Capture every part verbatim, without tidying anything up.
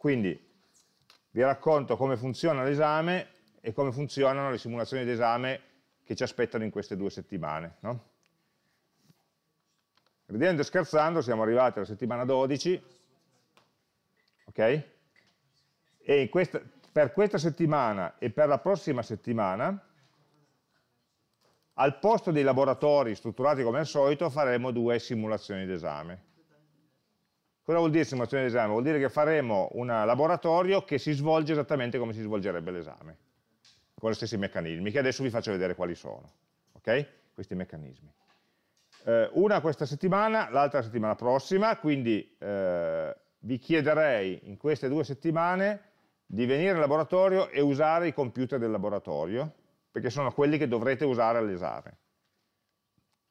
Quindi vi racconto come funziona l'esame e come funzionano le simulazioni d'esame che ci aspettano in queste due settimane, no? Ridendo e scherzando siamo arrivati alla settimana dodici, ok? E in questa, per questa settimana e per la prossima settimana, al posto dei laboratori strutturati come al solito, faremo due simulazioni d'esame. Cosa vuol dire simulazione d'esame? Vuol dire che faremo un laboratorio che si svolge esattamente come si svolgerebbe l'esame, con gli stessi meccanismi, che adesso vi faccio vedere quali sono, ok? Questi meccanismi. Eh, una questa settimana, l'altra la settimana prossima, quindi eh, vi chiederei in queste due settimane di venire al laboratorio e usare i computer del laboratorio, perché sono quelli che dovrete usare all'esame.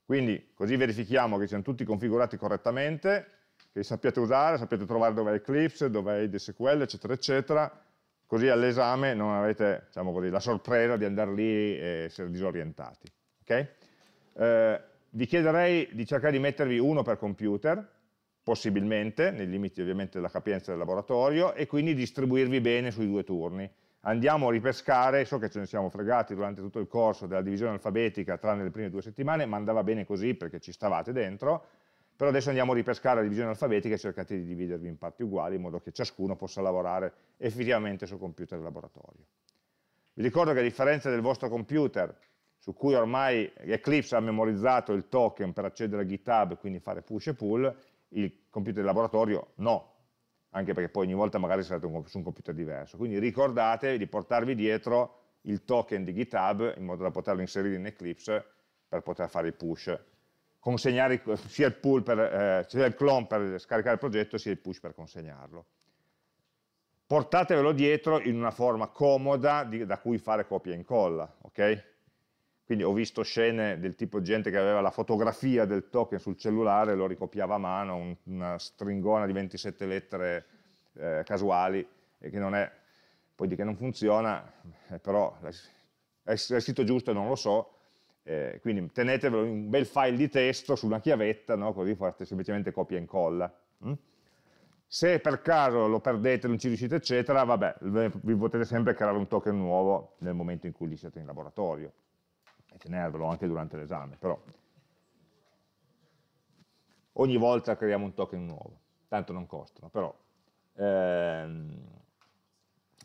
Quindi così verifichiamo che siano tutti configurati correttamente, che li sappiate usare, sappiate trovare dove è Eclipse, dove è S Q L, eccetera, eccetera, così all'esame non avete, diciamo così, la sorpresa di andare lì e essere disorientati. Okay? Eh, vi chiederei di cercare di mettervi uno per computer, possibilmente, nei limiti ovviamente della capienza del laboratorio, e quindi distribuirvi bene sui due turni. Andiamo a ripescare, so che ce ne siamo fregati durante tutto il corso della divisione alfabetica, tranne le prime due settimane, ma andava bene così perché ci stavate dentro, però adesso andiamo a ripescare la divisione alfabetica e cercate di dividervi in parti uguali in modo che ciascuno possa lavorare effettivamente sul computer del laboratorio. Vi ricordo che a differenza del vostro computer, su cui ormai Eclipse ha memorizzato il token per accedere a GitHub, quindi fare push e pull, il computer del laboratorio no, anche perché poi ogni volta magari sarete su un computer diverso, quindi ricordatevi di portarvi dietro il token di GitHub in modo da poterlo inserire in Eclipse per poter fare il push, consegnare sia il pull per, eh, sia il clone per scaricare il progetto sia il push per consegnarlo. Portatevelo dietro in una forma comoda di, da cui fare copia e incolla, ok? Quindi ho visto scene del tipo gente che aveva la fotografia del token sul cellulare, lo ricopiava a mano, un, una stringona di ventisette lettere eh, casuali, e che non è, poi di che non funziona, eh, però è, è scritto giusto e non lo so, eh, quindi tenetevelo in un bel file di testo su una chiavetta, no? Così fate semplicemente copia e incolla. Mm? Se per caso lo perdete, non ci riuscite, eccetera, vabbè, vi potete sempre creare un token nuovo nel momento in cui li siete in laboratorio. E tenervelo anche durante l'esame, però ogni volta creiamo un token nuovo, tanto non costano, però ehm,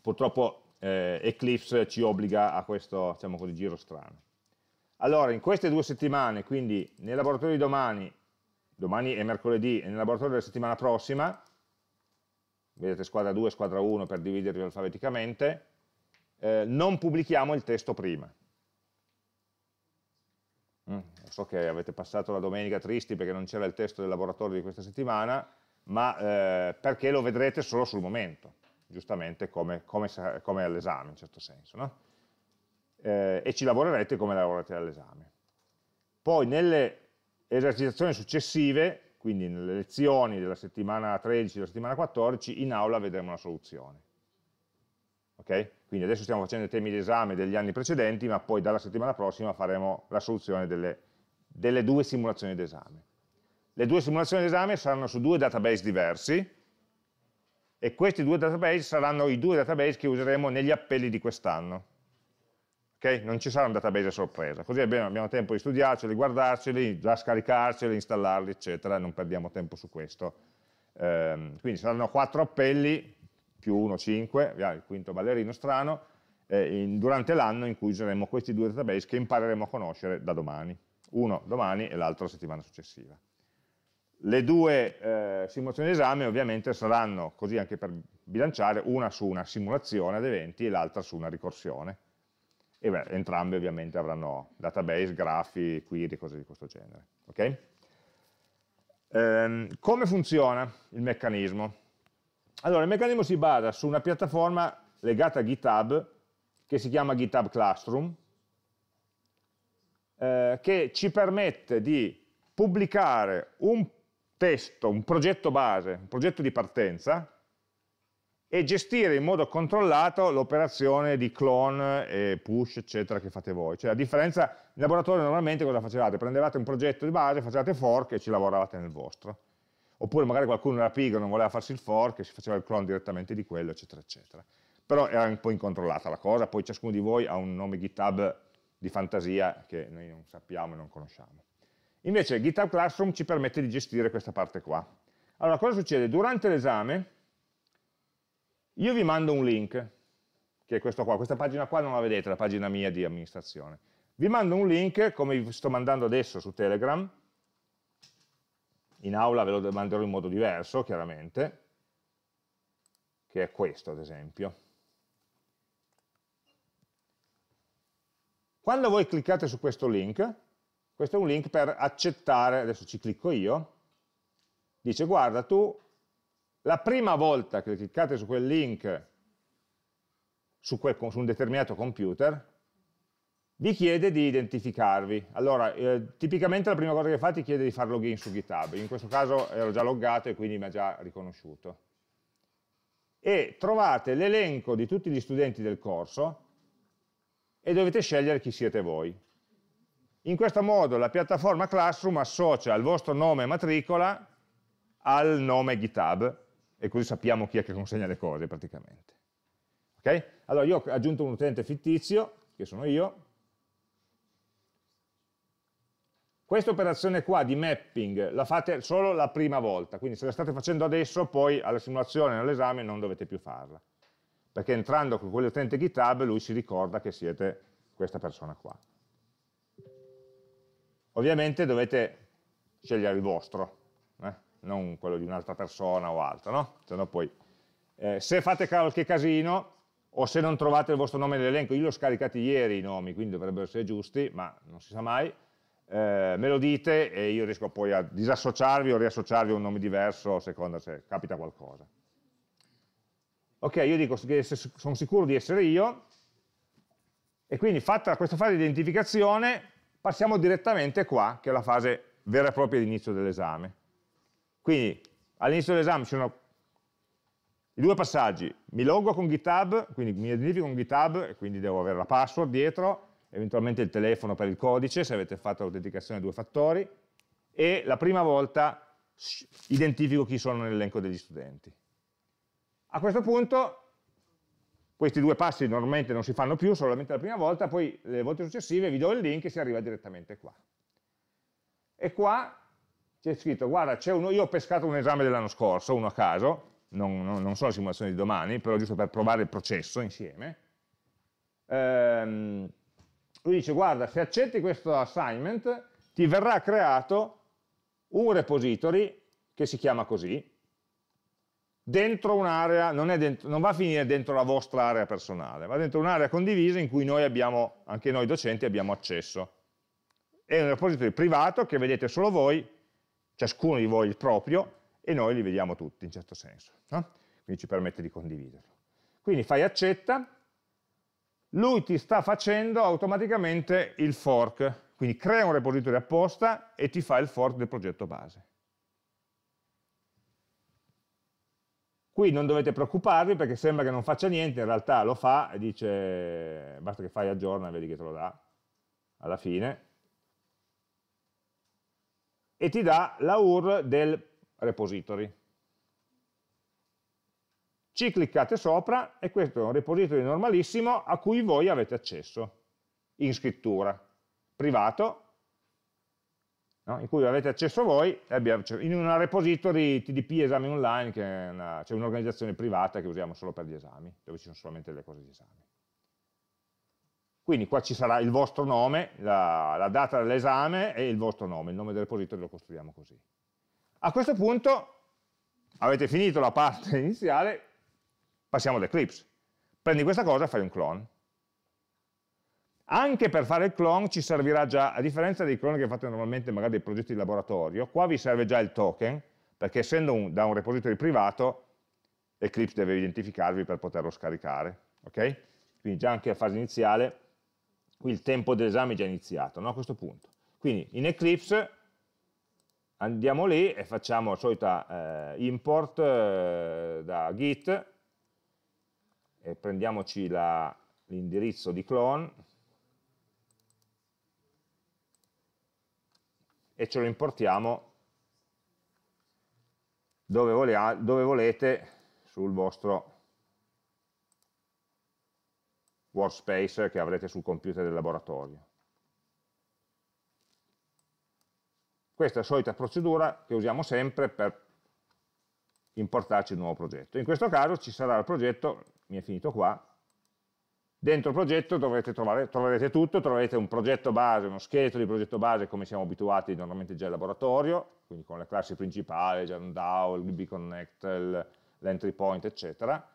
purtroppo eh, Eclipse ci obbliga a questo, diciamo così, giro strano. Allora, in queste due settimane, quindi nel laboratorio di domani, domani e mercoledì, e nel laboratorio della settimana prossima, vedete squadra due e squadra uno per dividervi alfabeticamente, eh, non pubblichiamo il testo prima. Mm, so che avete passato la domenica tristi perché non c'era il testo del laboratorio di questa settimana, ma eh, perché lo vedrete solo sul momento, giustamente come, come, come all'esame, in certo senso, no? Eh, e ci lavorerete come lavorate all'esame. Poi nelle esercitazioni successive, quindi nelle lezioni della settimana tredici e della settimana quattordici, in aula vedremo la soluzione. Okay? Quindi adesso stiamo facendo i temi di esame degli anni precedenti, ma poi dalla settimana prossima faremo la soluzione delle, delle due simulazioni d'esame. Le due simulazioni d'esame saranno su due database diversi, e questi due database saranno i due database che useremo negli appelli di quest'anno. Okay? Non ci sarà un database a sorpresa, così abbiamo, abbiamo tempo di studiarceli, guardarceli, già scaricarceli, installarli, eccetera, non perdiamo tempo su questo. Ehm, quindi saranno quattro appelli, più uno, cinque, il quinto ballerino strano, eh, in, durante l'anno in cui useremo questi due database che impareremo a conoscere da domani. Uno domani e l'altro la settimana successiva. Le due eh, simulazioni d'esame ovviamente saranno, così anche per bilanciare, una su una simulazione ad eventi e l'altra su una ricorsione. E beh, entrambe ovviamente avranno database, grafi, query, cose di questo genere. Okay? Ehm, come funziona il meccanismo? Allora, il meccanismo si basa su una piattaforma legata a GitHub, che si chiama GitHub Classroom, eh, che ci permette di pubblicare un testo, un progetto base, un progetto di partenza, e gestire in modo controllato l'operazione di clone e push, eccetera, che fate voi. Cioè, a differenza, in laboratorio normalmente cosa facevate? Prendevate un progetto di base, facevate fork e ci lavoravate nel vostro. oppure magari qualcuno nella pigra non voleva farsi il fork, si faceva il clone direttamente di quello, eccetera, eccetera. Però era un po' incontrollata la cosa, poi ciascuno di voi ha un nome GitHub di fantasia che noi non sappiamo e non conosciamo. Invece GitHub Classroom ci permette di gestire questa parte qua. Allora, cosa succede? Durante l'esame io vi mando un link, che è questo qua, questa pagina qua non la vedete, la pagina mia di amministrazione. Vi mando un link, come vi sto mandando adesso su Telegram, in aula ve lo manderò in modo diverso, chiaramente, che è questo, ad esempio. Quando voi cliccate su questo link, questo è un link per accettare, adesso ci clicco io, dice guarda tu, la prima volta che cliccate su quel link, su, quel, su un determinato computer, vi chiede di identificarvi. Allora, eh, tipicamente la prima cosa che fate chiede di fare login su GitHub, in questo caso ero già loggato e quindi mi ha già riconosciuto. E trovate l'elenco di tutti gli studenti del corso e dovete scegliere chi siete voi. In questo modo la piattaforma Classroom associa il vostro nome e matricola al nome GitHub e così sappiamo chi è che consegna le cose praticamente. Okay? Allora io ho aggiunto un utente fittizio, che sono io. Questa operazione qua di mapping la fate solo la prima volta, quindi se la state facendo adesso poi alla simulazione e all'esame non dovete più farla, perché entrando con quell'utente GitHub lui si ricorda che siete questa persona qua. Ovviamente dovete scegliere il vostro, eh? Non quello di un'altra persona o altro, no? Sennò poi, eh, se fate qualche casino o se non trovate il vostro nome nell'elenco, io l'ho scaricato ieri i nomi, quindi dovrebbero essere giusti, ma non si sa mai. Eh, me lo dite e io riesco poi a disassociarvi o riassociarvi a un nome diverso a seconda se capita qualcosa. Ok, io dico che sono sicuro di essere io e quindi fatta questa fase di identificazione passiamo direttamente qua, che è la fase vera e propria di inizio dell'esame. Quindi all'inizio dell'esame ci sono i due passaggi: mi loggo con GitHub, quindi mi identifico con GitHub e quindi devo avere la password dietro, eventualmente il telefono per il codice, se avete fatto l'autenticazione a due fattori, e la prima volta identifico chi sono nell'elenco degli studenti. A questo punto, questi due passi normalmente non si fanno più, solamente la prima volta, poi le volte successive vi do il link e si arriva direttamente qua. E qua c'è scritto, guarda, c'è uno, io ho pescato un esame dell'anno scorso, uno a caso, non, non, non sono simulazioni di domani, però giusto per provare il processo insieme. Ehm... Lui dice, guarda, se accetti questo assignment ti verrà creato un repository che si chiama così, dentro un'area, non, è dentro, non va a finire dentro la vostra area personale, va dentro un'area condivisa in cui noi abbiamo, anche noi docenti abbiamo accesso. È un repository privato che vedete solo voi, ciascuno di voi il proprio, e noi li vediamo tutti in certo senso, no? Quindi ci permette di condividerlo. Quindi fai accetta. Lui ti sta facendo automaticamente il fork, quindi crea un repository apposta e ti fa il fork del progetto base. Qui non dovete preoccuparvi perché sembra che non faccia niente, in realtà lo fa e dice basta che fai aggiorna e vedi che te lo dà alla fine. E ti dà la U R L del repository. Ci cliccate sopra e questo è un repository normalissimo a cui voi avete accesso in scrittura, privato, no? In cui avete accesso voi, in una repository T D P esami online, che c'è un'organizzazione privata che usiamo solo per gli esami, dove ci sono solamente le cose di esami. Quindi qua ci sarà il vostro nome, la, la data dell'esame e il vostro nome, il nome del repository lo costruiamo così. A questo punto avete finito la parte iniziale, passiamo ad Eclipse. Prendi questa cosa e fai un clone. Anche per fare il clone ci servirà già, a differenza dei cloni che fate normalmente magari dei progetti di laboratorio, qua vi serve già il token, perché essendo un, da un repository privato, Eclipse deve identificarvi per poterlo scaricare. Okay? Quindi già anche a fase iniziale, qui il tempo dell'esame è già iniziato, no? A questo punto. Quindi in Eclipse andiamo lì e facciamo la solita eh, import eh, da git, e prendiamoci l'indirizzo di clone e ce lo importiamo dove, vole, dove volete sul vostro workspace che avrete sul computer del laboratorio. Questa è la solita procedura che usiamo sempre per importarci il nuovo progetto. In questo caso ci sarà il progetto, mi è finito qua, dentro il progetto dovrete trovare, troverete tutto, troverete un progetto base, uno scheletro di progetto base come siamo abituati normalmente già al laboratorio, quindi con le classi principali, già un DAO, il B B Connect, l'entry point, eccetera.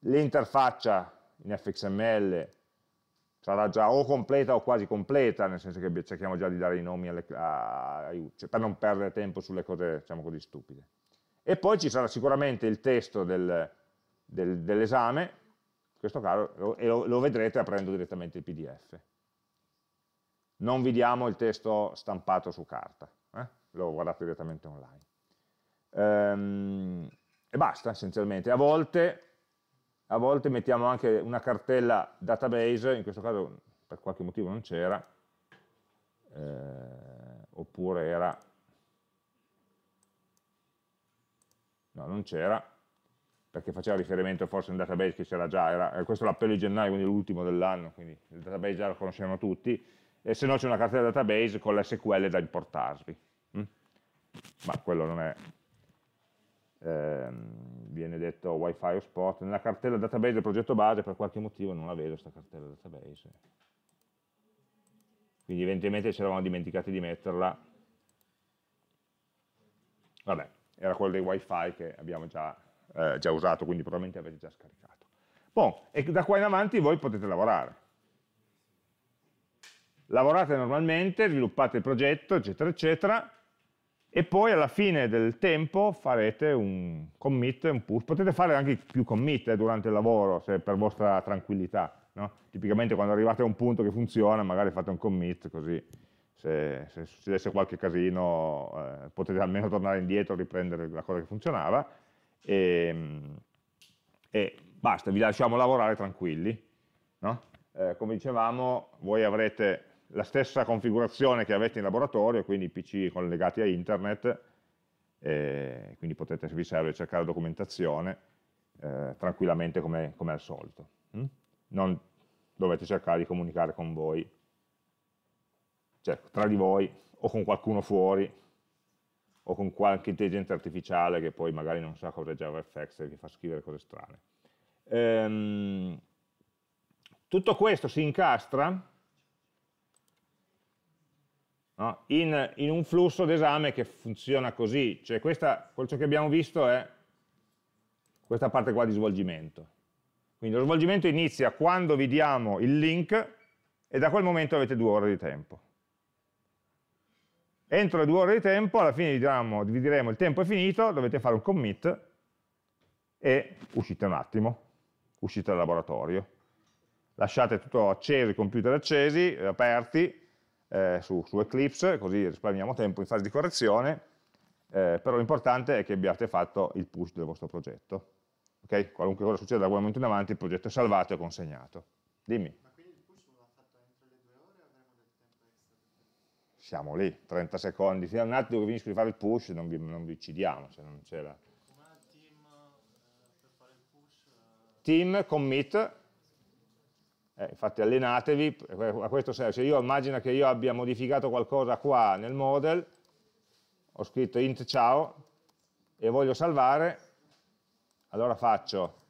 L'interfaccia in F X M L sarà già o completa o quasi completa, nel senso che cerchiamo già di dare i nomi alle, a, cioè per non perdere tempo sulle cose, diciamo così, stupide. E poi ci sarà sicuramente il testo del, del, dell'esame, in questo caso lo, e lo, lo vedrete aprendo direttamente il P D F. Non vi diamo il testo stampato su carta, eh? Lo guardate direttamente online. Ehm, e basta essenzialmente. A volte... A volte mettiamo anche una cartella database, in questo caso per qualche motivo non c'era, eh, oppure era, no non c'era, perché faceva riferimento forse a un database che c'era già, era, questo è l'appello di gennaio, quindi l'ultimo dell'anno, quindi il database già lo conoscevano tutti, e se no c'è una cartella database con la S Q L da importarvi, mm? Ma quello non è... Eh, viene detto wifi o spot. Nella cartella database del progetto base per qualche motivo non la vedo questa cartella database, quindi evidentemente ci eravamo dimenticati di metterla. Vabbè, era quello dei wifi che abbiamo già, eh, già usato, quindi probabilmente avete già scaricato. Bon, e da qua in avanti voi potete lavorare, lavorate normalmente, sviluppate il progetto, eccetera eccetera, e poi alla fine del tempo farete un commit, un push. Potete fare anche più commit eh, durante il lavoro, se per vostra tranquillità, no? Tipicamente quando arrivate a un punto che funziona magari fate un commit, così se, se succedesse qualche casino eh, potete almeno tornare indietro e riprendere la cosa che funzionava, e, e basta, vi lasciamo lavorare tranquilli, no? Eh, come dicevamo, voi avrete la stessa configurazione che avete in laboratorio, quindi P C collegati a internet, eh, quindi potete, se vi serve, cercare documentazione eh, tranquillamente come, come al solito. Mm? Non dovete cercare di comunicare con voi, cioè tra di voi o con qualcuno fuori o con qualche intelligenza artificiale che poi magari non sa cos'è JavaFX e vi fa scrivere cose strane. Ehm, tutto questo si incastra No? In, in un flusso d'esame che funziona così, cioè questa, quello che abbiamo visto è questa parte qua di svolgimento. Quindi lo svolgimento inizia quando vi diamo il link e da quel momento avete due ore di tempo. Entro le due ore di tempo, alla fine vi, diamo, vi diremo il tempo è finito, dovete fare un commit e uscite un attimo, uscite dal laboratorio. Lasciate tutto acceso, i computer accesi, aperti, Eh, su, su Eclipse, così risparmiamo tempo in fase di correzione, eh, però l'importante è che abbiate fatto il push del vostro progetto, okay? Qualunque cosa succeda da quel momento in avanti, il progetto è salvato e consegnato. Dimmi. Ma quindi il push lo ha fatto entro le due ore o avremo del tempo extra? Siamo lì, trenta secondi, fino a un attimo che finisco di fare il push non vi, non vi uccidiamo, se non c'è la... Come team eh, per fare il push? Eh... Team, commit. Eh, infatti allenatevi, a questo serve, se io immagino che io abbia modificato qualcosa qua nel model, ho scritto int ciao e voglio salvare, allora faccio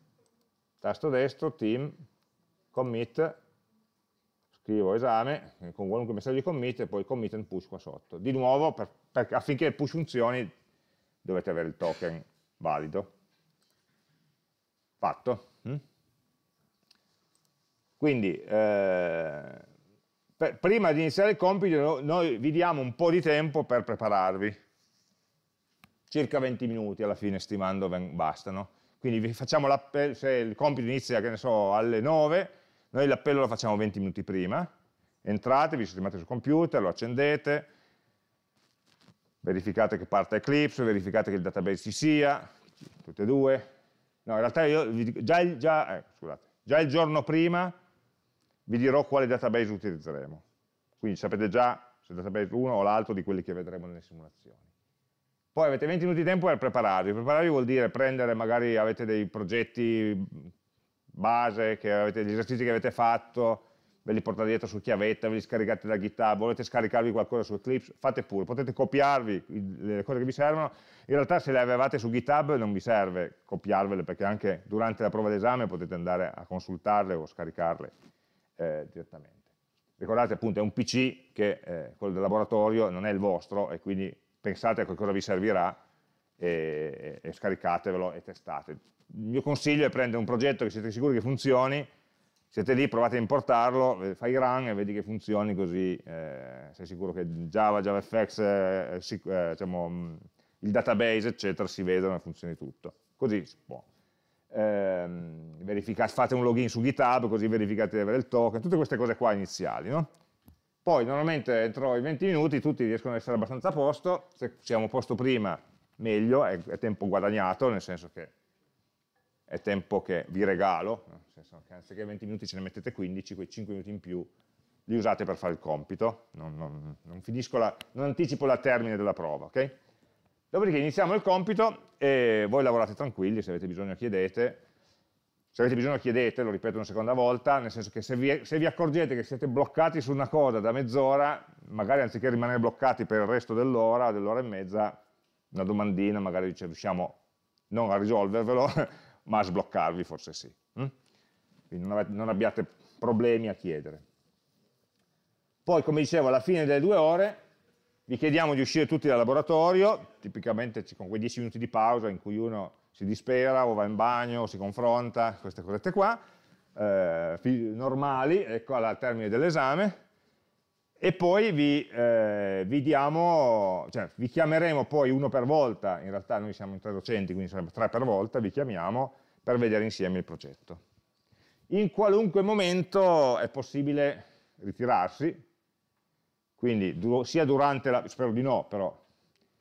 tasto destro, team, commit, scrivo esame, con qualunque messaggio di commit e poi commit and push qua sotto. Di nuovo, per, per, affinché il push funzioni dovete avere il token valido. Fatto. Mm? Quindi, eh, per, prima di iniziare il compito, noi vi diamo un po' di tempo per prepararvi, circa venti minuti alla fine, stimando bastano. Quindi vi facciamo l'appello, se il compito inizia, che ne so, alle nove, noi l'appello lo facciamo venti minuti prima, entrate, vi sistemate sul computer, lo accendete, verificate che parte Eclipse, verificate che il database ci sia, tutte e due. No, in realtà io già, già eh, scusate, già il giorno prima vi dirò quale database utilizzeremo, quindi sapete già se il database uno o l'altro di quelli che vedremo nelle simulazioni. Poi avete venti minuti di tempo per prepararvi. Prepararvi vuol dire prendere, magari avete dei progetti base, che avete, gli esercizi che avete fatto, ve li portate dietro su chiavetta, ve li scaricate da GitHub, volete scaricarvi qualcosa su Eclipse, fate pure, potete copiarvi le cose che vi servono. In realtà se le avevate su GitHub non vi serve copiarvele, perché anche durante la prova d'esame potete andare a consultarle o scaricarle eh, direttamente. Ricordate appunto, è un P C che eh, quello del laboratorio, non è il vostro, e quindi pensate a che cosa vi servirà e, e, e scaricatevelo e testate. Il mio consiglio è prendere un progetto che siete sicuri che funzioni, siete lì, provate a importarlo, fai run e vedi che funzioni, così eh, sei sicuro che Java, JavaFX, eh, eh, diciamo, il database, eccetera, si vedono e funzioni tutto. Così si può. Eh, fate un login su GitHub, così verificate di avere il token, tutte queste cose qua iniziali, no? Poi normalmente entro i venti minuti tutti riescono ad essere abbastanza a posto. Se siamo a posto prima, meglio, è, è tempo guadagnato, nel senso che è tempo che vi regalo, nel senso che anziché venti minuti ce ne mettete quindici, quei cinque minuti in più li usate per fare il compito, non, non, non, finisco la, non anticipo la termine della prova, ok? Dopodiché iniziamo il compito e voi lavorate tranquilli, se avete bisogno chiedete, se avete bisogno chiedete, lo ripeto una seconda volta, nel senso che se vi, se vi accorgete che siete bloccati su una cosa da mezz'ora, magari anziché rimanere bloccati per il resto dell'ora, dell'ora e mezza, una domandina, magari dice, riusciamo non a risolvervelo, ma a sbloccarvi forse sì. Quindi non, avete, non abbiate problemi a chiedere. Poi, come dicevo, alla fine delle due ore vi chiediamo di uscire tutti dal laboratorio, tipicamente con quei dieci minuti di pausa in cui uno si dispera o va in bagno o si confronta, queste cosette qua, eh, normali, ecco, al termine dell'esame, e poi vi, eh, vi diamo, cioè, vi chiameremo poi uno per volta, in realtà noi siamo in tre docenti, quindi sarebbe tre per volta, vi chiamiamo per vedere insieme il progetto. In qualunque momento è possibile ritirarsi, quindi du- sia durante la, spero di no, però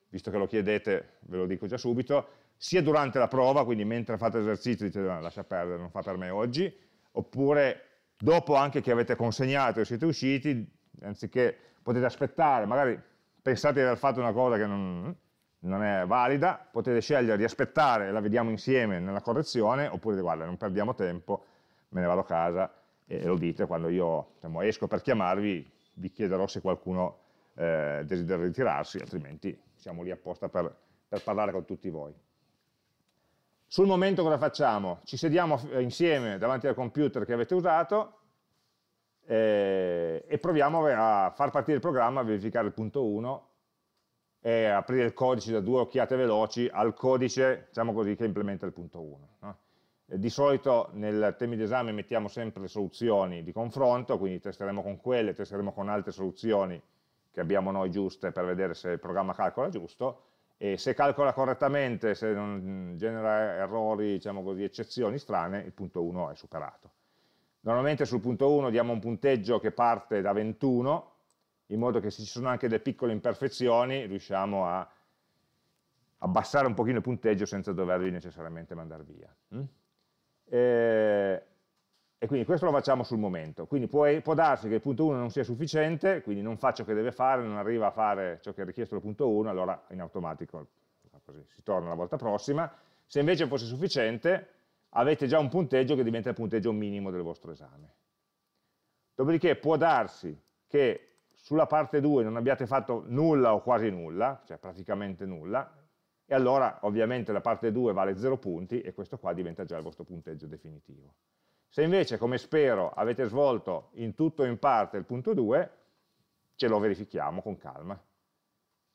visto che lo chiedete ve lo dico già subito, sia durante la prova, quindi mentre fate esercizio dite no, lascia perdere, non fa per me oggi, oppure dopo anche che avete consegnato e siete usciti, anziché potete aspettare, magari pensate di aver fatto una cosa che non, non è valida, potete scegliere di aspettare e la vediamo insieme nella correzione, oppure guarda non perdiamo tempo, me ne vado a casa, e lo dite quando io, diciamo, esco per chiamarvi, vi chiederò se qualcuno eh, desidera ritirarsi, altrimenti siamo lì apposta per, per parlare con tutti voi. Sul momento cosa facciamo? Ci sediamo insieme davanti al computer che avete usato e, e proviamo a far partire il programma, a verificare il punto uno e aprire il codice da due occhiate veloci al codice, diciamo così, che implementa il punto uno. No? Di solito nei temi d'esame mettiamo sempre le soluzioni di confronto, quindi testeremo con quelle, testeremo con altre soluzioni che abbiamo noi giuste per vedere se il programma calcola giusto, e se calcola correttamente, se non genera errori, diciamo così, eccezioni strane, il punto uno è superato. Normalmente sul punto uno diamo un punteggio che parte da ventuno, in modo che se ci sono anche delle piccole imperfezioni riusciamo a abbassare un pochino il punteggio senza doverli necessariamente mandare via. E, e quindi questo lo facciamo sul momento, quindi può, può darsi che il punto uno non sia sufficiente, quindi non fa ciò che deve fare, non arriva a fare ciò che è richiesto dal punto uno, allora in automatico così, si torna la volta prossima. Se invece fosse sufficiente avete già un punteggio che diventa il punteggio minimo del vostro esame. Dopodiché può darsi che sulla parte due non abbiate fatto nulla o quasi nulla, cioè praticamente nulla, e allora ovviamente la parte due vale zero punti e questo qua diventa già il vostro punteggio definitivo. Se invece, come spero, avete svolto in tutto o in parte il punto due, ce lo verifichiamo con calma.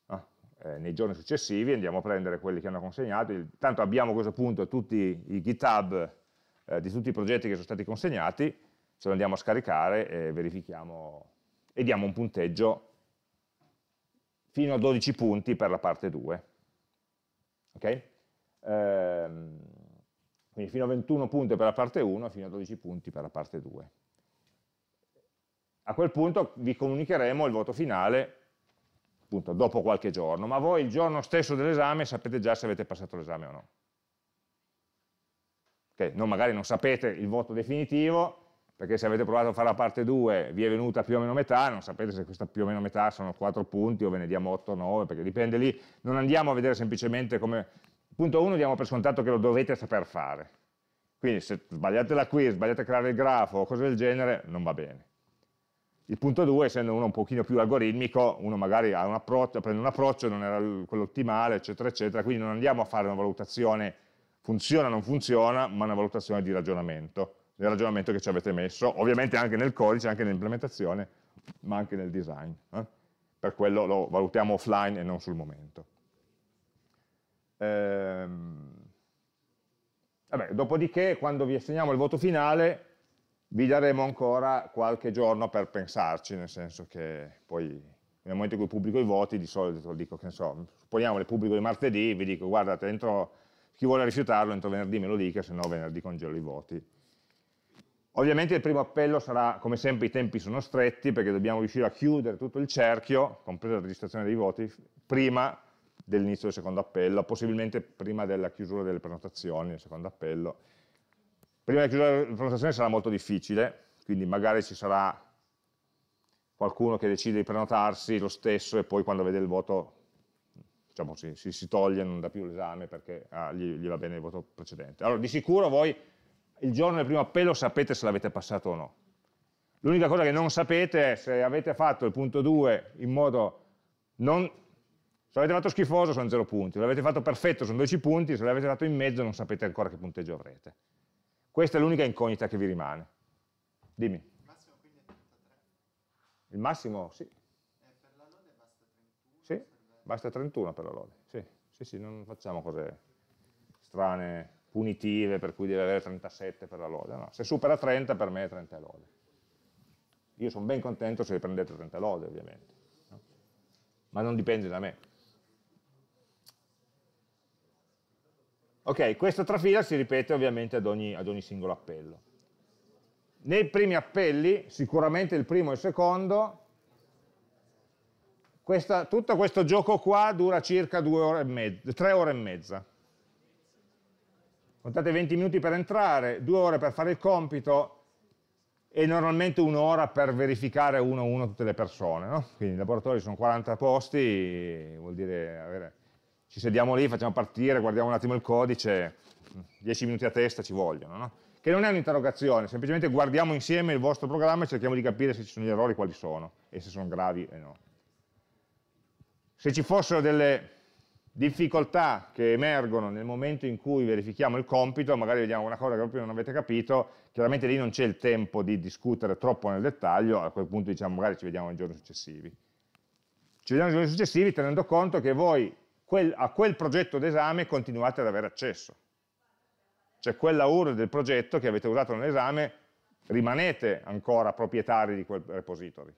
No? Eh, nei giorni successivi andiamo a prendere quelli che hanno consegnato, tanto abbiamo a questo punto tutti i GitHub eh, di tutti i progetti che sono stati consegnati, ce lo andiamo a scaricare e verifichiamo e diamo un punteggio fino a dodici punti per la parte due. Okay? Ehm, quindi fino a ventuno punti per la parte uno, fino a dodici punti per la parte due. A quel punto vi comunicheremo il voto finale, appunto, dopo qualche giorno, ma voi il giorno stesso dell'esame sapete già se avete passato l'esame o no. Okay? No, magari non sapete il voto definitivo, perché se avete provato a fare la parte due vi è venuta più o meno metà, non sapete se questa più o meno metà sono quattro punti o ve ne diamo otto o nove, perché dipende lì, non andiamo a vedere semplicemente come... Punto uno, diamo per scontato che lo dovete saper fare, quindi se sbagliate la quiz, sbagliate a creare il grafo o cose del genere, non va bene. Il punto due, essendo uno un pochino più algoritmico, uno magari ha un approccio, prende un approccio, non era quello ottimale, eccetera, eccetera, quindi non andiamo a fare una valutazione funziona o non funziona, ma una valutazione di ragionamento, del ragionamento che ci avete messo, ovviamente anche nel codice, anche nell'implementazione, ma anche nel design. Eh? Per quello lo valutiamo offline e non sul momento. Ehm... Vabbè, dopodiché, quando vi assegniamo il voto finale, vi daremo ancora qualche giorno per pensarci, nel senso che poi nel momento in cui pubblico i voti, di solito dico, che ne so, supponiamo le pubblico di martedì, vi dico, guardate, entro, chi vuole rifiutarlo entro venerdì me lo dica, se no venerdì congelo i voti. Ovviamente il primo appello sarà, come sempre i tempi sono stretti, perché dobbiamo riuscire a chiudere tutto il cerchio, compresa la registrazione dei voti, prima dell'inizio del secondo appello, possibilmente prima della chiusura delle prenotazioni del secondo appello. Prima di chiudere la prenotazione sarà molto difficile, quindi magari ci sarà qualcuno che decide di prenotarsi lo stesso e poi quando vede il voto, diciamo, si, si, si toglie, non dà più l'esame perché ah, gli, gli va bene il voto precedente. Allora, di sicuro voi il giorno del primo appello sapete se l'avete passato o no. L'unica cosa che non sapete è se avete fatto il punto due in modo non... Se l'avete fatto schifoso sono zero punti, se l'avete fatto perfetto sono dodici punti, se l'avete fatto in mezzo non sapete ancora che punteggio avrete. Questa è l'unica incognita che vi rimane. Dimmi. Il massimo quindi è trentatré? Il massimo, sì. E per la lode basta trentuno? Sì, basta trentuno per la lode. Sì, sì, sì, non facciamo cose strane, punitive, per cui deve avere trentasette per la lode. No, se supera trenta, per me è trenta lode. Io sono ben contento se prendete trenta lode, ovviamente. No? Ma non dipende da me. Ok, questa trafila si ripete ovviamente ad ogni, ad ogni singolo appello. Nei primi appelli, sicuramente il primo e il secondo, questa, tutto questo gioco qua dura circa due ore e mezza, tre ore e mezza. Contate venti minuti per entrare, due ore per fare il compito e normalmente un'ora per verificare uno a uno tutte le persone. No? Quindi i laboratori sono quaranta posti, vuol dire avere... Ci sediamo lì, facciamo partire, guardiamo un attimo il codice, dieci minuti a testa ci vogliono, no? Che non è un'interrogazione, semplicemente guardiamo insieme il vostro programma e cerchiamo di capire se ci sono gli errori, quali sono, e se sono gravi e no. Se ci fossero delle difficoltà che emergono nel momento in cui verifichiamo il compito, magari vediamo una cosa che proprio non avete capito, chiaramente lì non c'è il tempo di discutere troppo nel dettaglio, a quel punto diciamo magari ci vediamo nei giorni successivi. Ci vediamo nei giorni successivi tenendo conto che voi a quel progetto d'esame continuate ad avere accesso. Cioè quella U R L del progetto che avete usato nell'esame rimanete ancora proprietari di quel repository.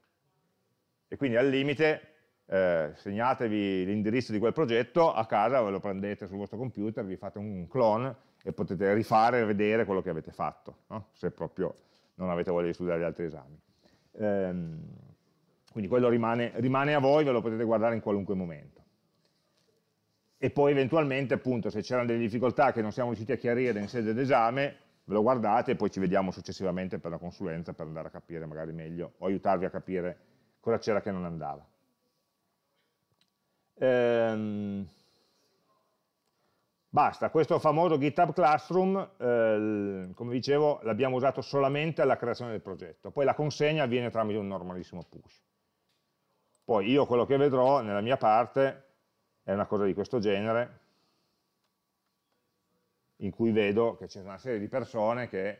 E quindi al limite eh, segnatevi l'indirizzo di quel progetto, a casa ve lo prendete sul vostro computer, vi fate un clone e potete rifare e vedere quello che avete fatto, no? Se proprio non avete voglia di studiare gli altri esami. Ehm, quindi quello rimane, rimane a voi, ve lo potete guardare in qualunque momento. E poi eventualmente, appunto, se c'erano delle difficoltà che non siamo riusciti a chiarire in sede d'esame, ve lo guardate e poi ci vediamo successivamente per la consulenza, per andare a capire magari meglio, o aiutarvi a capire cosa c'era che non andava. Ehm... Basta, questo famoso GitHub Classroom, eh, come dicevo, l'abbiamo usato solamente alla creazione del progetto, poi la consegna avviene tramite un normalissimo push. Poi io quello che vedrò nella mia parte... è una cosa di questo genere, in cui vedo che c'è una serie di persone che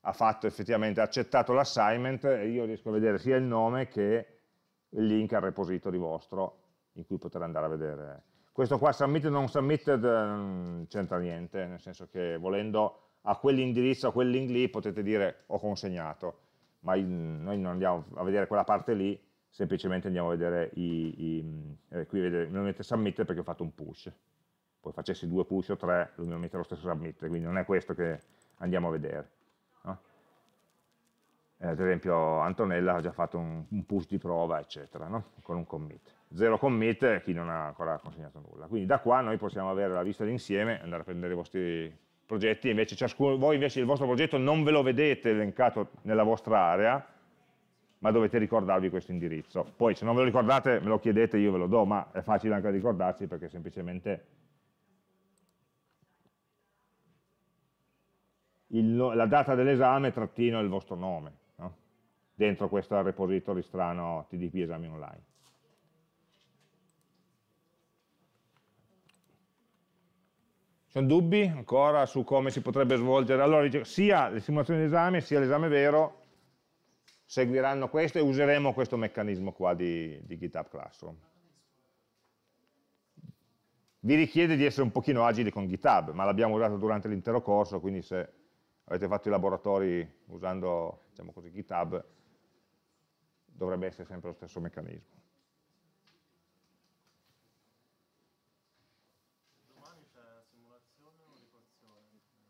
ha fatto effettivamente, ha accettato l'assignment, e io riesco a vedere sia il nome che il link al repository vostro, in cui poter andare a vedere. Questo qua, submitted o non submitted, non c'entra niente, nel senso che volendo a quell'indirizzo, a quel link lì, potete dire ho consegnato, ma noi non andiamo a vedere quella parte lì, semplicemente andiamo a vedere i, i eh, qui vedete, me lo mette submit perché ho fatto un push, poi facessi due push o tre lui me lo mette lo stesso submit, quindi non è questo che andiamo a vedere, no? Eh, ad esempio Antonella ha già fatto un, un push di prova eccetera, no? Con un commit, zero commit è chi non ha ancora consegnato nulla, quindi da qua noi possiamo avere la vista d'insieme, andare a prendere i vostri progetti, invece ciascuno, voi invece il vostro progetto non ve lo vedete elencato nella vostra area, ma dovete ricordarvi questo indirizzo. Poi se non ve lo ricordate me lo chiedete, io ve lo do, ma è facile anche ricordarsi perché semplicemente il, la data dell'esame trattino il vostro nome, no? Dentro questo repository strano T D P esami online. Ci sono dubbi ancora su come si potrebbe svolgere? Allora, dice, sia le simulazioni di esame sia l'esame vero seguiranno questo e useremo questo meccanismo qua di, di GitHub Classroom. Vi richiede di essere un pochino agili con GitHub, ma l'abbiamo usato durante l'intero corso, quindi se avete fatto i laboratori usando, diciamo così, GitHub, dovrebbe essere sempre lo stesso meccanismo.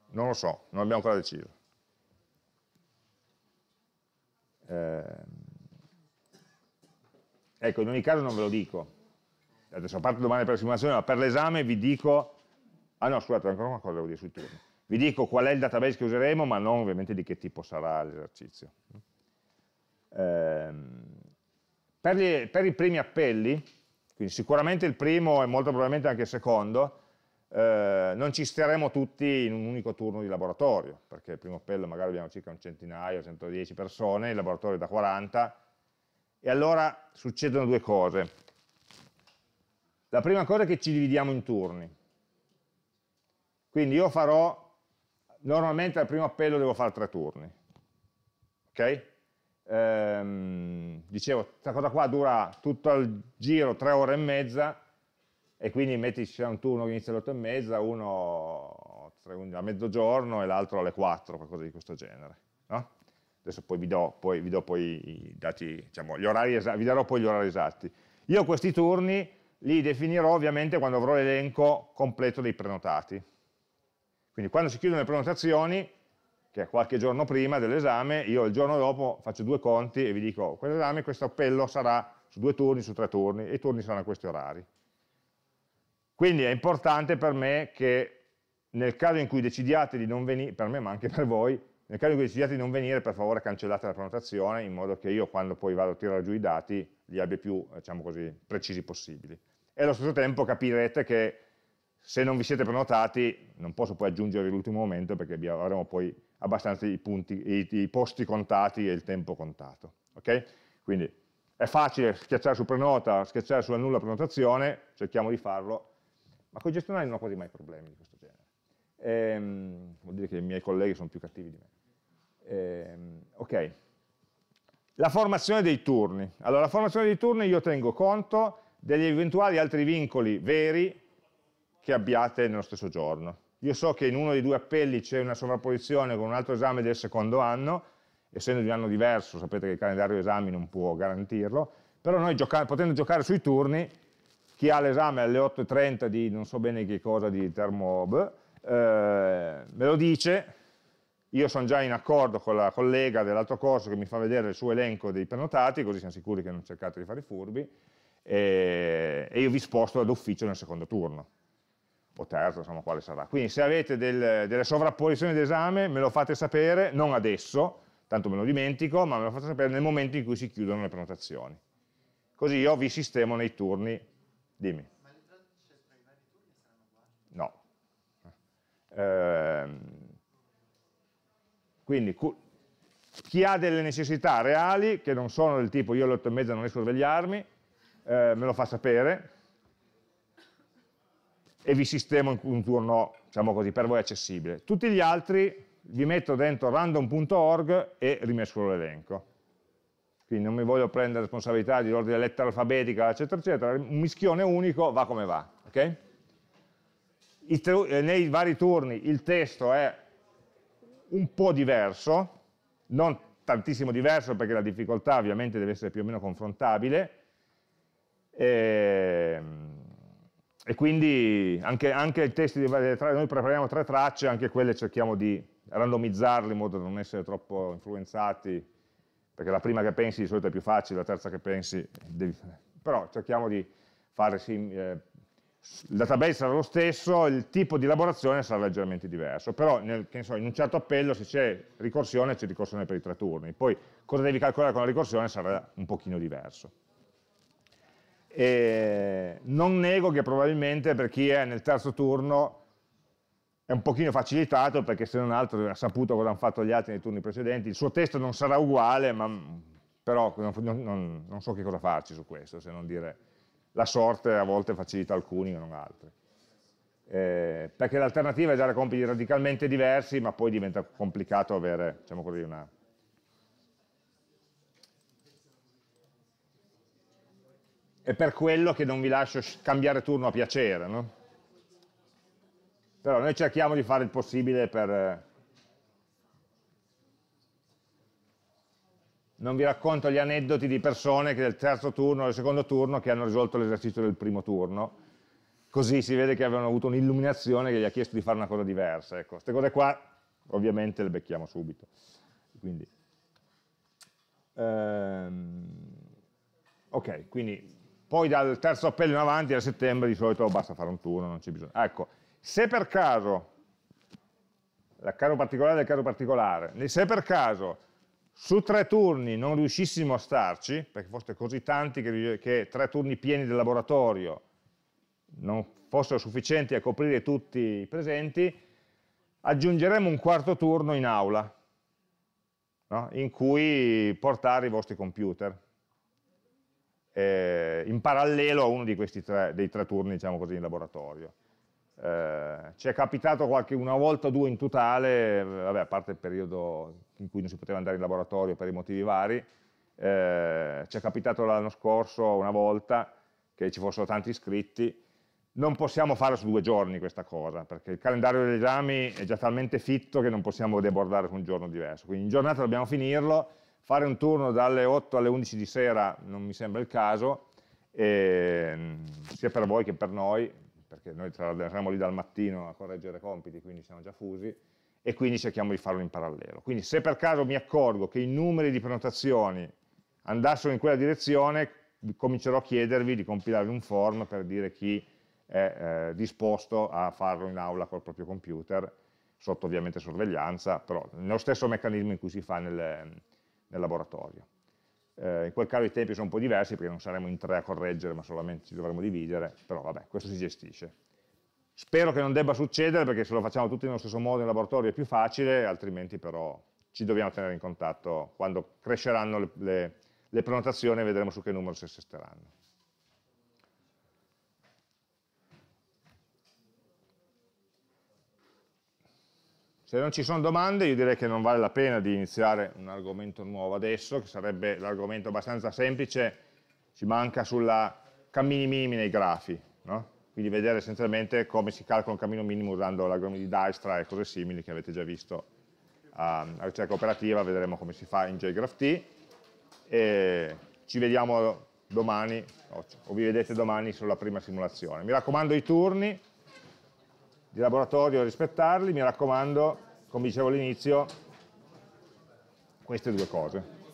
Non lo so, non abbiamo ancora deciso. Eh, ecco, in ogni caso non ve lo dico. Adesso, a parte domani per la simulazione, ma per l'esame vi dico... Ah no, scusate, ancora una cosa devo dire sui turni. Vi dico qual è il database che useremo, ma non ovviamente di che tipo sarà l'esercizio. Eh, per, gli, per i primi appelli, quindi sicuramente il primo e molto probabilmente anche il secondo, Eh, non ci staremo tutti in un unico turno di laboratorio, perché il primo appello magari abbiamo circa un centinaio, centodieci persone, il laboratorio è da quaranta, e allora succedono due cose. La prima cosa è che ci dividiamo in turni, quindi io farò, normalmente al primo appello devo fare tre turni, ok? Ehm, dicevo, questa cosa qua dura tutto il giro tre ore e mezza, e quindi metti, c'è un turno che inizia alle otto e mezza, uno a mezzogiorno e l'altro alle quattro, qualcosa di questo genere, no? Adesso poi vi do poi, vi do poi i dati, diciamo, gli orari esatti, vi darò poi gli orari esatti. Io questi turni li definirò ovviamente quando avrò l'elenco completo dei prenotati, quindi quando si chiudono le prenotazioni, che è qualche giorno prima dell'esame, io il giorno dopo faccio due conti e vi dico questo esame, questo appello sarà su due turni, su tre turni, e i turni saranno a questi orari. Quindi è importante per me che nel caso in cui decidiate di non venire, per me ma anche per voi, nel caso in cui decidiate di non venire, per favore cancellate la prenotazione in modo che io quando poi vado a tirare giù i dati li abbia più, diciamo così, precisi possibili. E allo stesso tempo capirete che se non vi siete prenotati non posso poi aggiungervi l'ultimo momento perché avremo poi abbastanza i, punti, i, i posti contati e il tempo contato. Okay? Quindi è facile schiacciare su prenota, schiacciare su annulla prenotazione, cerchiamo di farlo. Ma con i gestionali non ho quasi mai problemi di questo genere. Ehm, vuol dire che i miei colleghi sono più cattivi di me. Ehm, ok. La formazione dei turni. Allora, la formazione dei turni io tengo conto degli eventuali altri vincoli veri che abbiate nello stesso giorno. Io so che in uno dei due appelli c'è una sovrapposizione con un altro esame del secondo anno, essendo di un anno diverso, sapete che il calendario esami non può garantirlo, però noi gioca- potendo giocare sui turni, chi ha l'esame alle otto e trenta di non so bene che cosa di termo, eh, me lo dice, io sono già in accordo con la collega dell'altro corso che mi fa vedere il suo elenco dei prenotati, così siamo sicuri che non cercate di fare i furbi, e, e io vi sposto d'ufficio nel secondo turno, o terzo, insomma quale sarà. Quindi se avete del, delle sovrapposizioni d'esame me lo fate sapere, non adesso, tanto me lo dimentico, ma me lo fate sapere nel momento in cui si chiudono le prenotazioni. Così io vi sistemo nei turni. Dimmi. Ma le tracce tra i vari turni saranno uguali? No. Ehm, quindi chi ha delle necessità reali, che non sono del tipo io alle otto e mezza non riesco a svegliarmi, eh, me lo fa sapere e vi sistemo in un turno, diciamo così, per voi accessibile. Tutti gli altri vi metto dentro random punto org e rimescolo l'elenco. Quindi non mi voglio prendere responsabilità di ordine lettera alfabetica, eccetera, eccetera, un mischione unico va come va, ok? I nei vari turni il testo è un po' diverso, non tantissimo diverso perché la difficoltà ovviamente deve essere più o meno confrontabile, e, e quindi anche, anche il testo, di varie tra noi prepariamo tre tracce, anche quelle cerchiamo di randomizzarle in modo da non essere troppo influenzati, perché la prima che pensi di solito è più facile, la terza che pensi, devi... però cerchiamo di fare sim, eh, il database sarà lo stesso, il tipo di elaborazione sarà leggermente diverso, però nel, che ne so, in un certo appello se c'è ricorsione c'è ricorsione per i tre turni, poi cosa devi calcolare con la ricorsione sarà un pochino diverso. E non nego che probabilmente per chi è nel terzo turno è un pochino facilitato, perché se non altro ha saputo cosa hanno fatto gli altri nei turni precedenti, il suo testo non sarà uguale, ma però non, non, non so che cosa farci su questo, se non dire la sorte a volte facilita alcuni e non altri, eh, perché l'alternativa è dare compiti radicalmente diversi, ma poi diventa complicato avere, diciamo così, una... È per quello che non vi lascio cambiare turno a piacere, no? Però noi cerchiamo di fare il possibile per... Non vi racconto gli aneddoti di persone che del terzo turno o del secondo turno che hanno risolto l'esercizio del primo turno, così si vede che avevano avuto un'illuminazione che gli ha chiesto di fare una cosa diversa. Ecco, queste cose qua ovviamente le becchiamo subito. Quindi, ehm, ok, quindi poi dal terzo appello in avanti a settembre di solito basta fare un turno, non c'è bisogno. Ah, ecco, se per caso, la caso particolare del caso particolare, se per caso su tre turni non riuscissimo a starci, perché foste così tanti che, che tre turni pieni del laboratorio non fossero sufficienti a coprire tutti i presenti, aggiungeremo un quarto turno in aula, no? In cui portare i vostri computer, eh, in parallelo a uno di questi tre, dei tre turni, diciamo così, in laboratorio. Eh, ci è capitato qualche, una volta o due in totale, vabbè, a parte il periodo in cui non si poteva andare in laboratorio per i motivi vari, eh, ci è capitato l'anno scorso una volta che ci fossero tanti iscritti. Non possiamo fare su due giorni questa cosa, perché il calendario degli esami è già talmente fitto che non possiamo debordare su un giorno diverso, quindi in giornata dobbiamo finirlo. Fare un turno dalle otto alle undici di sera non mi sembra il caso, eh, sia per voi che per noi, perché noi saremo lì dal mattino a correggere compiti, quindi siamo già fusi, e quindi cerchiamo di farlo in parallelo. Quindi se per caso mi accorgo che i numeri di prenotazioni andassero in quella direzione, comincerò a chiedervi di compilare un form per dire chi è eh, disposto a farlo in aula col proprio computer, sotto ovviamente sorveglianza, però nello stesso meccanismo in cui si fa nel, nel laboratorio. Eh, in quel caso i tempi sono un po' diversi, perché non saremo in tre a correggere, ma solamente ci dovremo dividere, però vabbè, questo si gestisce. Spero che non debba succedere, perché se lo facciamo tutti nello stesso modo in laboratorio è più facile, altrimenti però ci dobbiamo tenere in contatto. Quando cresceranno le, le, le prenotazioni vedremo su che numero si assesteranno. Se non ci sono domande, io direi che non vale la pena di iniziare un argomento nuovo adesso, che sarebbe l'argomento abbastanza semplice, ci manca sulla cammini minimi nei grafi, no? Quindi vedere essenzialmente come si calcola un cammino minimo usando l'algoritmo di Dijkstra e cose simili che avete già visto a, a ricerca operativa, vedremo come si fa in JGraphT, e ci vediamo domani, o vi vedete domani sulla prima simulazione. Mi raccomando i turni di laboratorio, rispettarli, mi raccomando, come dicevo all'inizio, queste due cose.